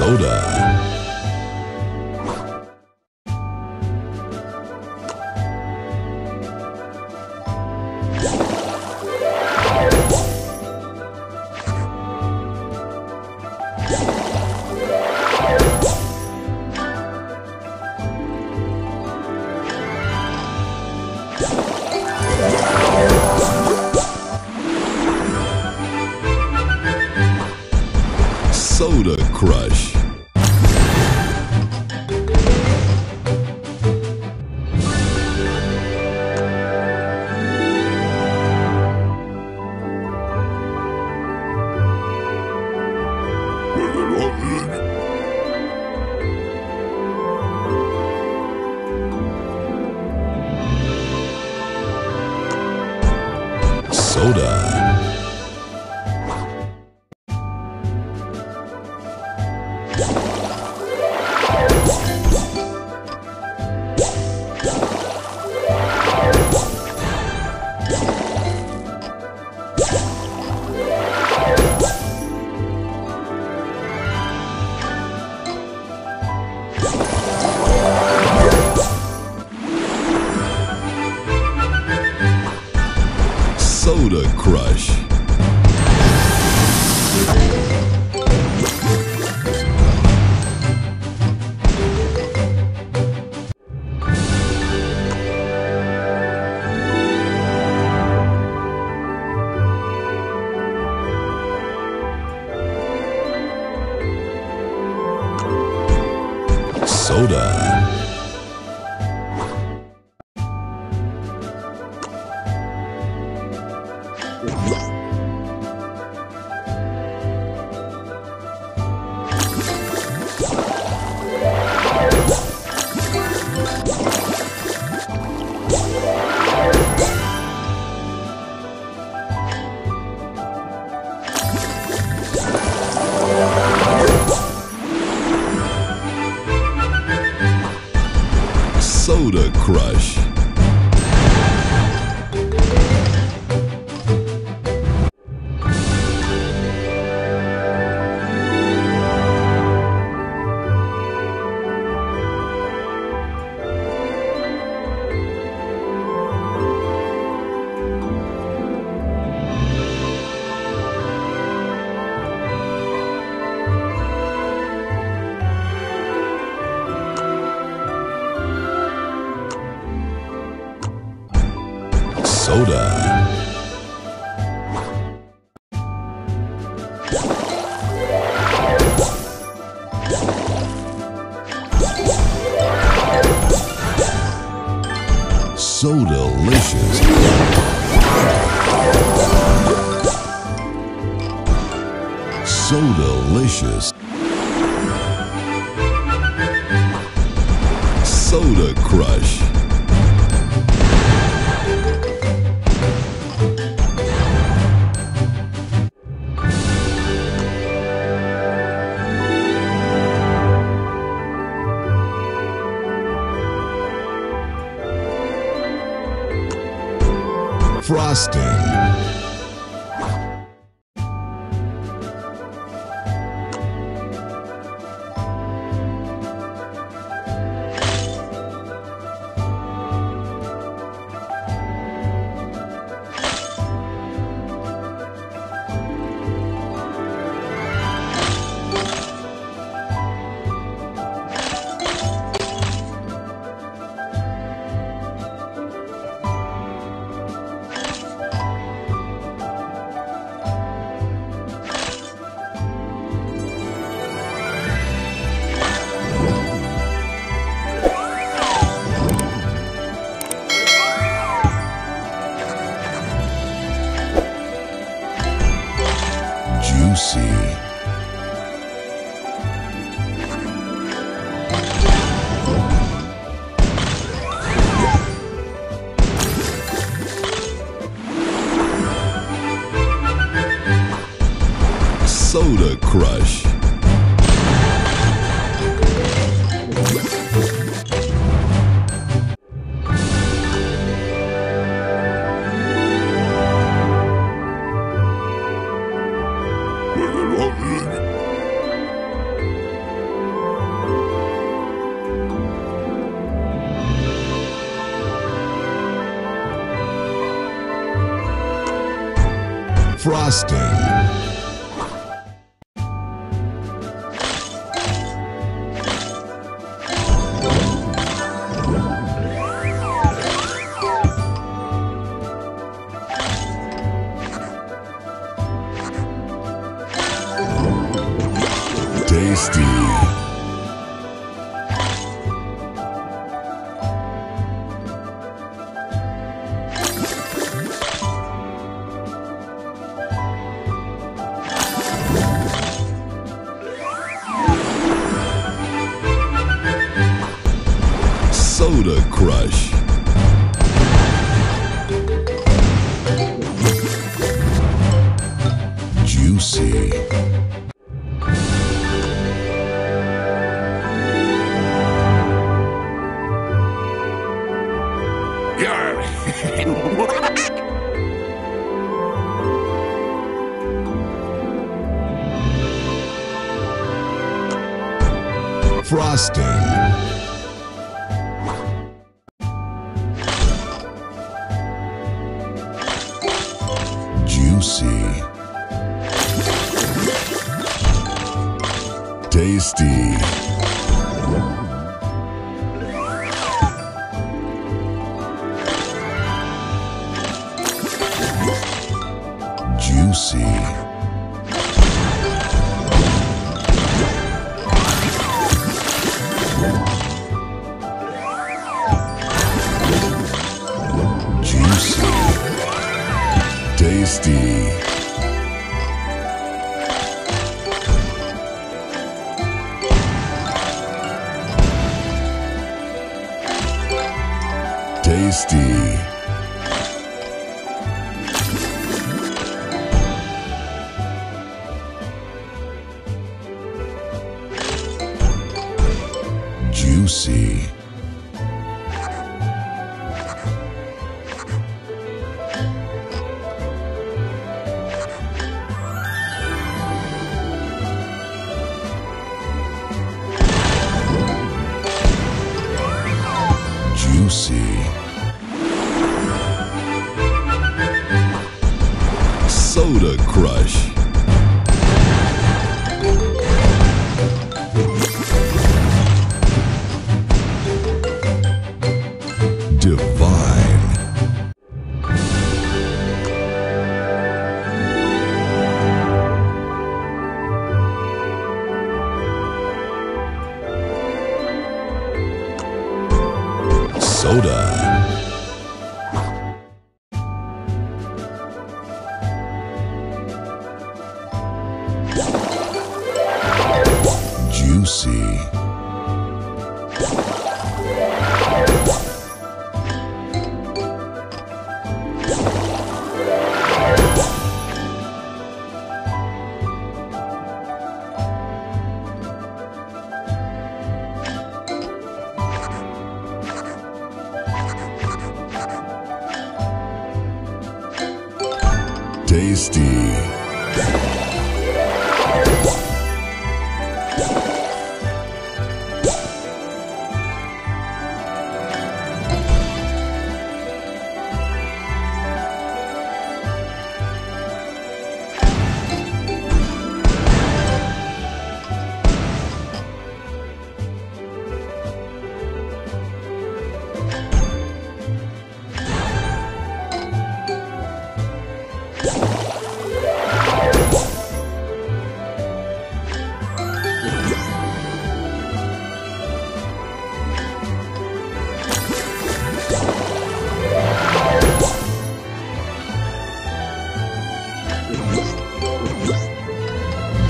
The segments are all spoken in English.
Soda. Soda Crush. Soda. Soda Crush. Soda. Soda Crush. Soda. So delicious. So delicious. Soda Crush. Frosting. frosting. Tasty. Soda Crush. Juicy. Frosting. Juicy. Tasty. Juicy. Tasty. Tasty. Juicy. Soda Crush. Divine. Soda. Juicy. Tasty.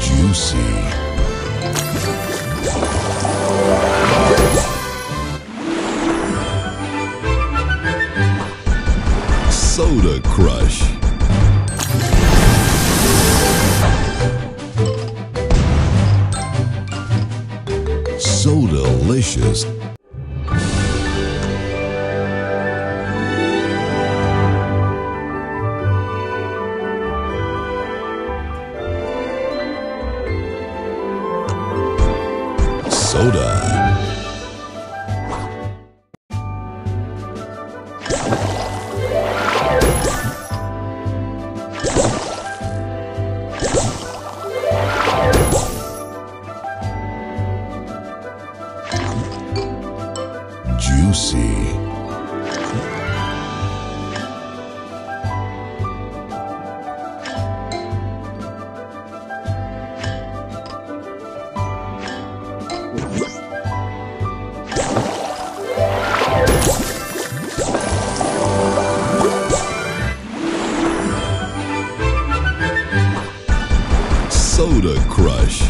Juicy. Soda Crush. So delicious. Soda. see. Soda Crush.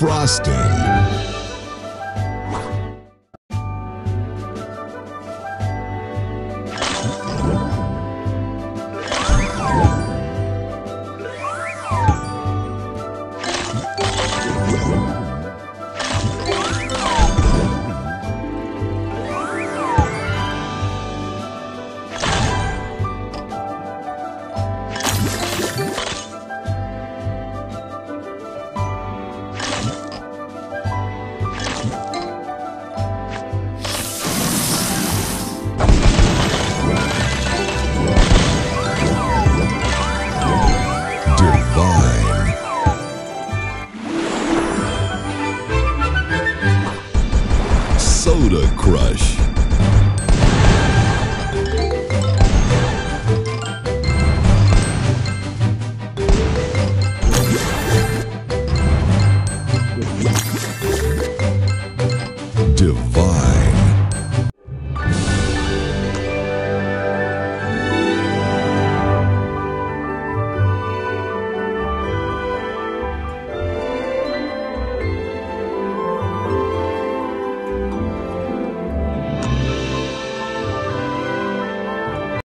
Frosting. Soda Crush. Divine.